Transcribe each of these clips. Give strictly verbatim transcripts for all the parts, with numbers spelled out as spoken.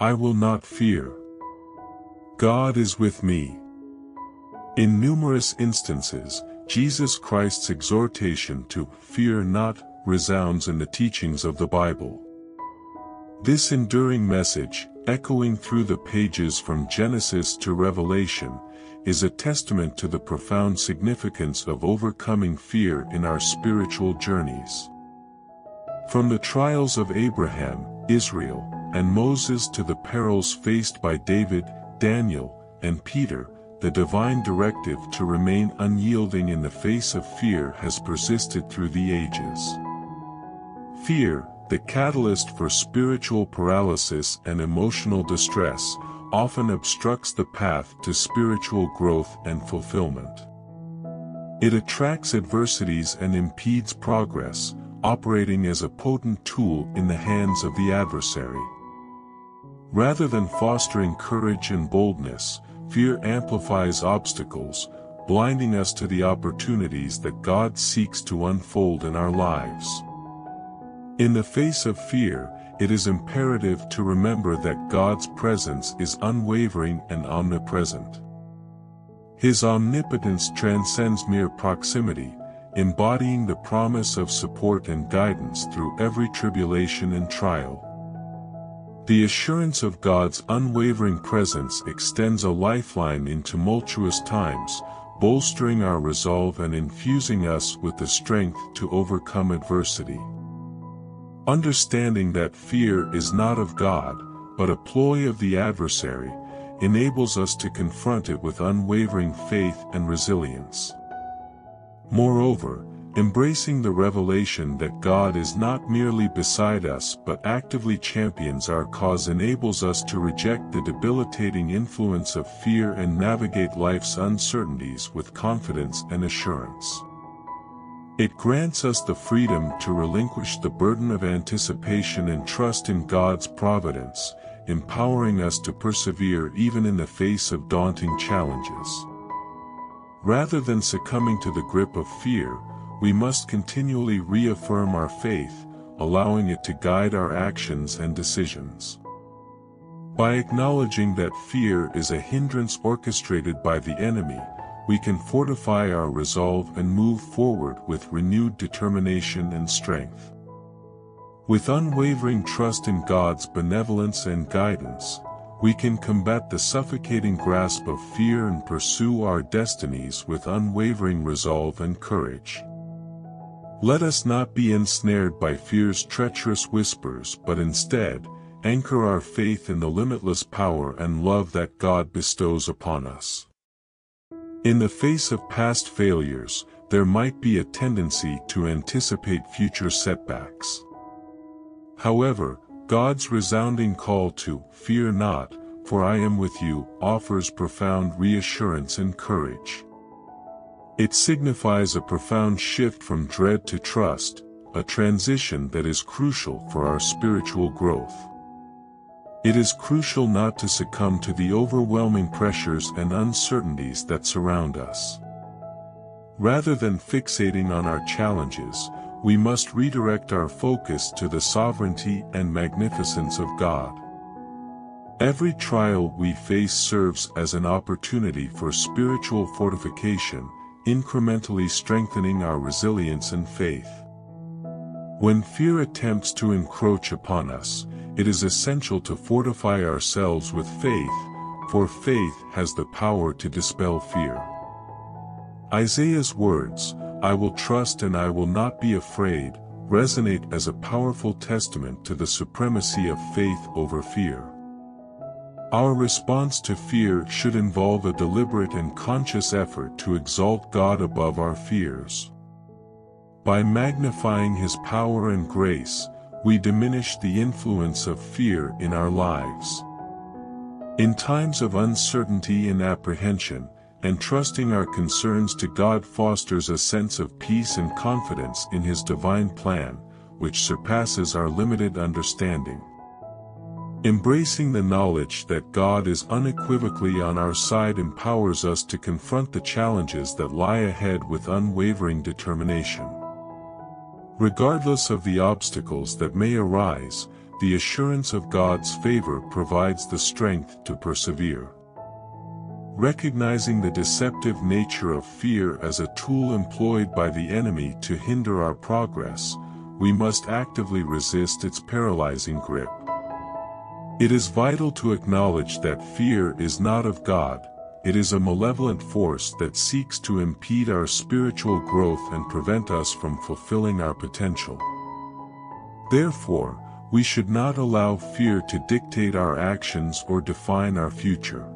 I will not fear. God is with me. In numerous instances, Jesus Christ's exhortation to fear not resounds in the teachings of the Bible. This enduring message, echoing through the pages from Genesis to Revelation, is a testament to the profound significance of overcoming fear in our spiritual journeys. From the trials of Abraham, Israel, and Moses to the perils faced by David, Daniel, and Peter, the divine directive to remain unyielding in the face of fear has persisted through the ages. Fear, the catalyst for spiritual paralysis and emotional distress, often obstructs the path to spiritual growth and fulfillment. It attracts adversities and impedes progress, operating as a potent tool in the hands of the adversary. Rather than fostering courage and boldness, fear amplifies obstacles, blinding us to the opportunities that God seeks to unfold in our lives. In the face of fear, it is imperative to remember that God's presence is unwavering and omnipresent. His omnipotence transcends mere proximity, embodying the promise of support and guidance through every tribulation and trial. The assurance of God's unwavering presence extends a lifeline in tumultuous times, bolstering our resolve and infusing us with the strength to overcome adversity. Understanding that fear is not of God, but a ploy of the adversary, enables us to confront it with unwavering faith and resilience. Moreover, embracing the revelation that God is not merely beside us but actively champions our cause enables us to reject the debilitating influence of fear and navigate life's uncertainties with confidence and assurance. It grants us the freedom to relinquish the burden of anticipation and trust in God's providence, empowering us to persevere even in the face of daunting challenges. Rather than succumbing to the grip of fear, we must continually reaffirm our faith, allowing it to guide our actions and decisions. By acknowledging that fear is a hindrance orchestrated by the enemy, we can fortify our resolve and move forward with renewed determination and strength. With unwavering trust in God's benevolence and guidance, we can combat the suffocating grasp of fear and pursue our destinies with unwavering resolve and courage. Let us not be ensnared by fear's treacherous whispers, but instead, anchor our faith in the limitless power and love that God bestows upon us. In the face of past failures, there might be a tendency to anticipate future setbacks. However, God's resounding call to "Fear not, for I am with you" offers profound reassurance and courage. It signifies a profound shift from dread to trust, a transition that is crucial for our spiritual growth. It is crucial not to succumb to the overwhelming pressures and uncertainties that surround us. Rather than fixating on our challenges, we must redirect our focus to the sovereignty and magnificence of God. Every trial we face serves as an opportunity for spiritual fortification, incrementally strengthening our resilience and faith. When fear attempts to encroach upon us, it is essential to fortify ourselves with faith, for faith has the power to dispel fear. Isaiah's words, "I will trust and I will not be afraid," resonate as a powerful testament to the supremacy of faith over fear. Our response to fear should involve a deliberate and conscious effort to exalt God above our fears. By magnifying His power and grace, we diminish the influence of fear in our lives. In times of uncertainty and apprehension, entrusting our concerns to God fosters a sense of peace and confidence in His divine plan, which surpasses our limited understanding. Embracing the knowledge that God is unequivocally on our side empowers us to confront the challenges that lie ahead with unwavering determination. Regardless of the obstacles that may arise, The assurance of God's favor provides the strength to persevere. Recognizing the deceptive nature of fear as a tool employed by the enemy to hinder our progress, we must actively resist its paralyzing grip. It is vital to acknowledge that fear is not of God, it is a malevolent force that seeks to impede our spiritual growth and prevent us from fulfilling our potential. Therefore, we should not allow fear to dictate our actions or define our future.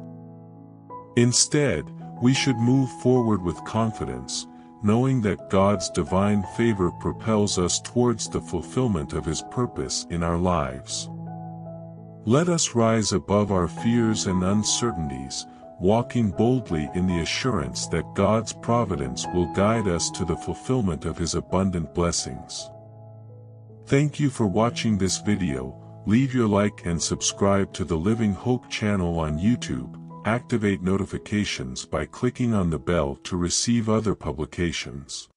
Instead, we should move forward with confidence, knowing that God's divine favor propels us towards the fulfillment of His purpose in our lives. Let us rise above our fears and uncertainties, walking boldly in the assurance that God's providence will guide us to the fulfillment of His abundant blessings. Thank you for watching this video. Leave your like and subscribe to the Living Hope channel on YouTube. Activate notifications by clicking on the bell to receive other publications.